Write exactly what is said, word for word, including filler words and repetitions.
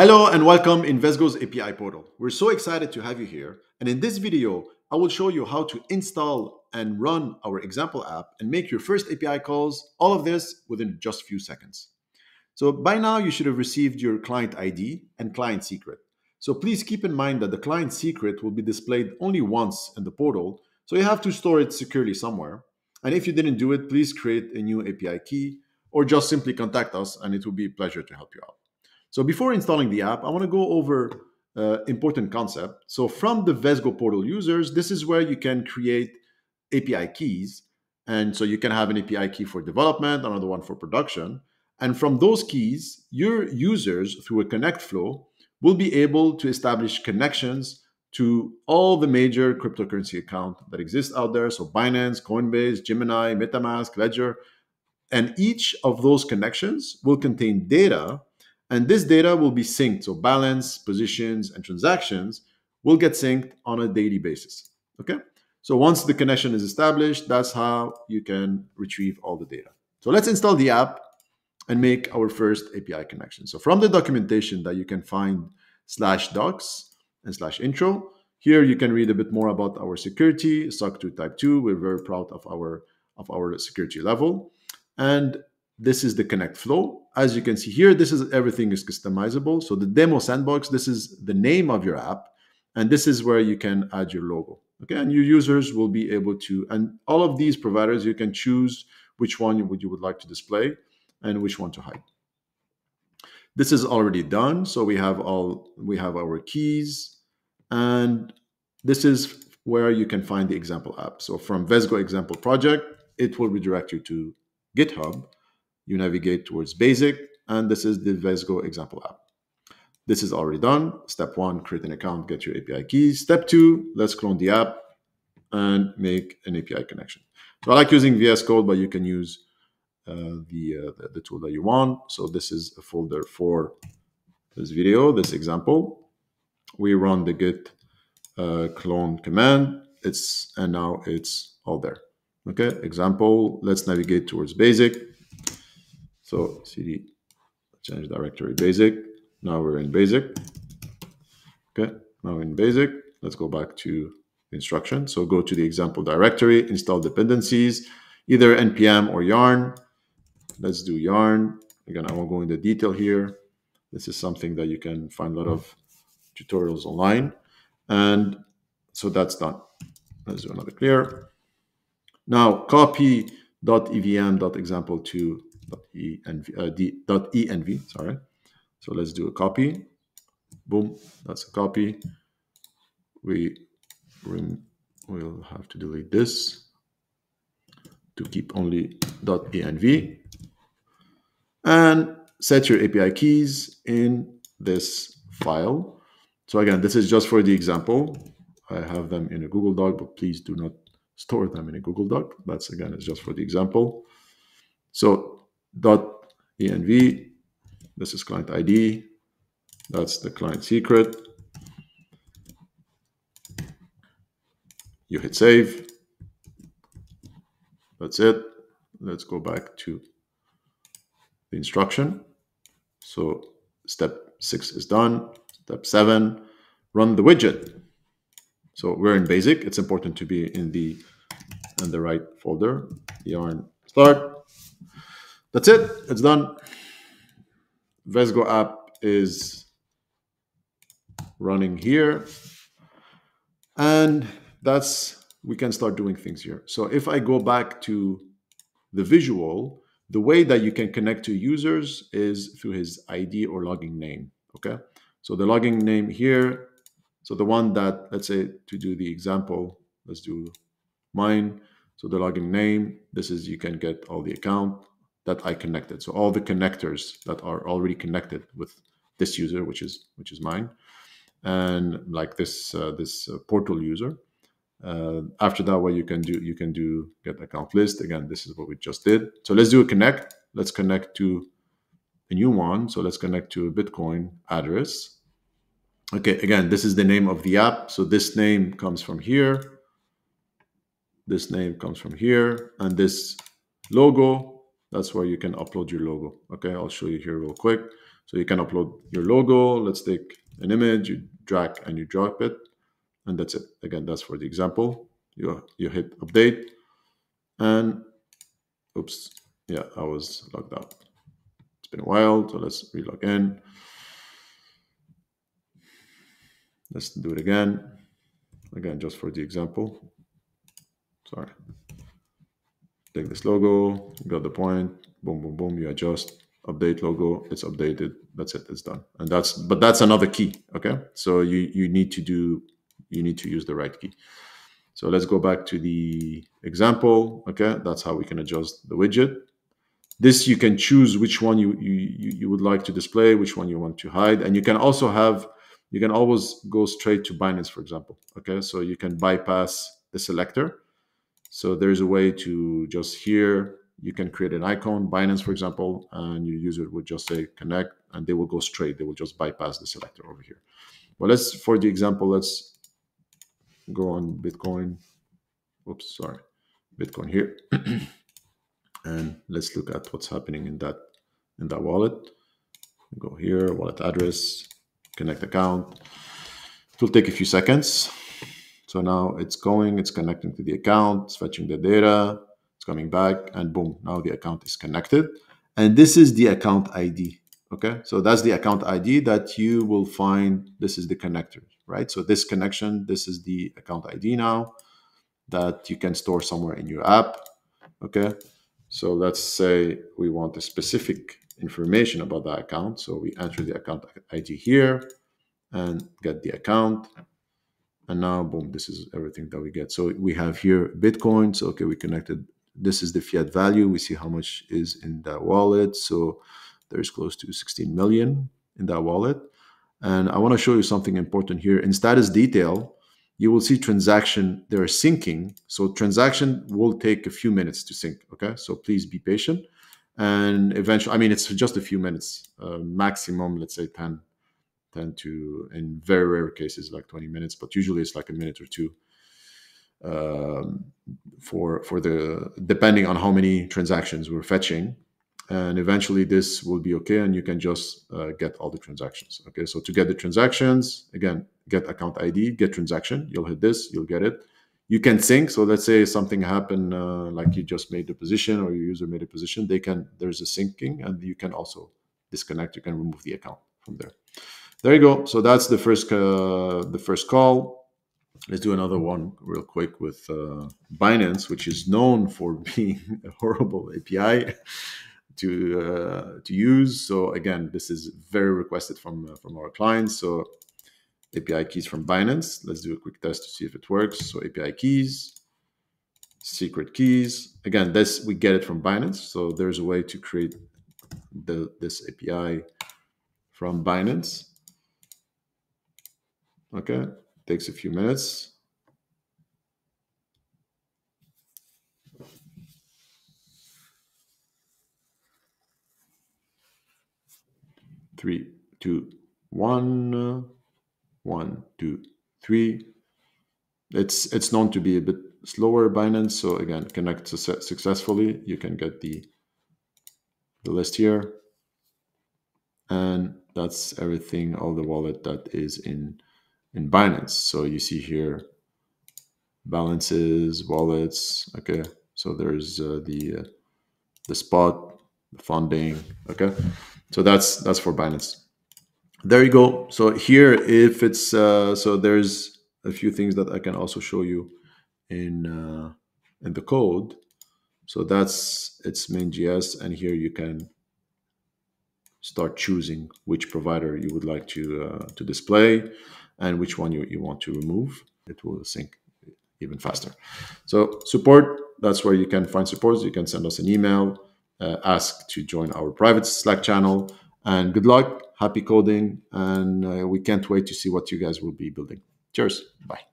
Hello and welcome in Vezgo's A P I portal. We're so excited to have you here. And in this video, I will show you how to install and run our example app and make your first A P I calls, all of this within just a few seconds. So by now you should have received your client I D and client secret. So please keep in mind that the client secret will be displayed only once in the portal. So you have to store it securely somewhere. And if you didn't do it, please create a new A P I key or just simply contact us and it will be a pleasure to help you out. So before installing the app, I want to go over uh, important concept. So from the Vezgo portal users, this is where you can create A P I keys. And so you can have an A P I key for development, another one for production. And from those keys, your users through a connect flow will be able to establish connections to all the major cryptocurrency accounts that exist out there. So Binance, Coinbase, Gemini, MetaMask, Ledger, and each of those connections will contain data. And this data will be synced. So balance, positions, and transactions will get synced on a daily basis. Okay. So once the connection is established, that's how you can retrieve all the data. So let's install the app and make our first A P I connection. So from the documentation that you can find slash docs and slash intro, here you can read a bit more about our security, SOC two type two. We're very proud of our, of our security level. And this is the connect flow. As you can see here, this is everything is customizable. So the demo sandbox, this is the name of your app. And this is where you can add your logo. Okay, and your users will be able to, and all of these providers, you can choose which one you would, you would like to display and which one to hide. This is already done. So we have all, we have our keys, and this is where you can find the example app. So from Vezgo example project, it will redirect you to GitHub. You navigate towards basic, and this is the Vezgo example app. This is already done. Step one, create an account, get your A P I keys. Step two, let's clone the app and make an A P I connection. So I like using V S Code, but you can use uh, the, uh, the, the tool that you want. So this is a folder for this video, this example. We run the git uh, clone command. It's, and now it's all there. Okay, example, let's navigate towards basic. So cd change directory basic. Now we're in basic. Okay, now we're in basic. Let's go back to the instruction. So go to the example directory, install dependencies, either npm or yarn. Let's do yarn. Again, I won't go into detail here. This is something that you can find a lot of tutorials online. And so that's done. Let's do another clear. Now copy .evm.example to .env, sorry. So let's do a copy. Boom, that's a copy. We will have to delete this to keep only .env. And set your A P I keys in this file. So again, this is just for the example. I have them in a Google Doc, but please do not store them in a Google Doc. That's, again, it's just for the example. So .env, this is client I D, that's the client secret. You hit save. That's it. Let's go back to the instruction. So step six is done. Step seven, run the widget. So we're in basic. It's important to be in the, in the right folder. Yarn start. That's it. It's done. Vezgo app is running here. And that's, we can start doing things here. So if I go back to the visual, the way that you can connect to users is through his I D or login name. Okay. So the login name here. So the one that, let's say, to do the example, let's do mine. So the login name, this is, you can get all the account that I connected. So all the connectors that are already connected with this user, which is which is mine, and like this uh, this uh, portal user. Uh, after that, what you can do, you can do get account list. Again, this is what we just did. So let's do a connect. Let's connect to a new one. So let's connect to a Bitcoin address. Okay, again, this is the name of the app. So this name comes from here. This name comes from here, and this logo. That's where you can upload your logo. Okay, I'll show you here real quick. So you can upload your logo. Let's take an image, you drag and you drop it, and that's it. Again, that's for the example. You, you hit update and oops, yeah, I was logged out. It's been a while, so let's re-log in. Let's do it again. Again, just for the example. Sorry. Take this logo, you got the point, boom, boom, boom, you adjust, update logo, it's updated, that's it, it's done. And that's, but that's another key, okay? So you, you need to do, you need to use the right key. So let's go back to the example, okay? That's how we can adjust the widget. This, you can choose which one you, you, you would like to display, which one you want to hide. And you can also have, you can always go straight to Binance, for example, okay? So you can bypass the selector. So there's a way to just here, you can create an icon, Binance, for example, and your user would just say connect, and they will go straight. They will just bypass the selector over here. Well, let's, for the example, let's go on Bitcoin. Oops, sorry, Bitcoin here. And let's look at what's happening in that, in that wallet. Go here, wallet address, connect account. It will take a few seconds. So now it's going, it's connecting to the account, it's fetching the data, it's coming back, and boom, now the account is connected. And this is the account I D, okay? So that's the account I D that you will find, this is the connector, right? So this connection, this is the account I D now that you can store somewhere in your app, okay? So let's say we want a specific information about that account. So we enter the account I D here and get the account. And now, boom, this is everything that we get. So we have here Bitcoin. So, okay, we connected. This is the fiat value. We see how much is in that wallet. So there's close to sixteen million in that wallet. And I want to show you something important here. In status detail, you will see transaction. They're syncing. So transaction will take a few minutes to sync, okay? So please be patient. And eventually, I mean, it's just a few minutes, uh, maximum, let's say ten, ten to, in very rare cases, like twenty minutes, but usually it's like a minute or two um, for for the, depending on how many transactions we're fetching. And eventually this will be okay, and you can just uh, get all the transactions. Okay, so to get the transactions, again, get account I D, get transaction, you'll hit this, you'll get it. You can sync, so let's say something happened, uh, like you just made the position or your user made a position, they can, there's a syncing, and you can also disconnect, you can remove the account from there. There you go. So that's the first uh, the first call. Let's do another one real quick with uh, Binance, which is known for being a horrible A P I to uh, to use. So again, this is very requested from uh, from our clients. So A P I keys from Binance. Let's do a quick test to see if it works. So A P I keys, secret keys. Again, this we get it from Binance. So there's a way to create the, this A P I from Binance. Okay, takes a few minutes. Three, two, one, one, two, three. It's it's known to be a bit slower, Binance. So again, connect su- successfully. You can get the the list here, and that's everything. All the wallet that is in. in Binance. So you see here balances, wallets, okay? So there's uh, the uh, the spot, the funding, okay? So that's that's for Binance. There you go. So here, if it's uh, so there's a few things that I can also show you in uh, in the code. So that's its main J S, and here you can start choosing which provider you would like to uh, to display and which one you, you want to remove. It will sync even faster. So support, that's where you can find support. You can send us an email, uh, ask to join our private Slack channel, and good luck, happy coding, and uh, we can't wait to see what you guys will be building. Cheers, bye.